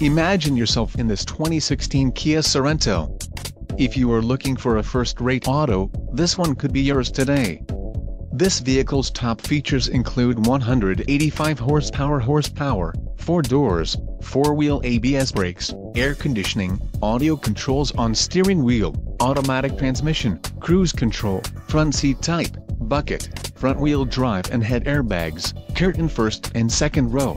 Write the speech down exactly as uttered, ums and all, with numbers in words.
Imagine yourself in this twenty sixteen Kia Sorento. If you are looking for a first-rate auto, this one could be yours today. This vehicle's top features include one hundred eighty-five horsepower horsepower, four doors, four-wheel A B S brakes, air conditioning, audio controls on steering wheel, automatic transmission, cruise control, front seat type, bucket, front-wheel drive and head airbags, curtain first and second row.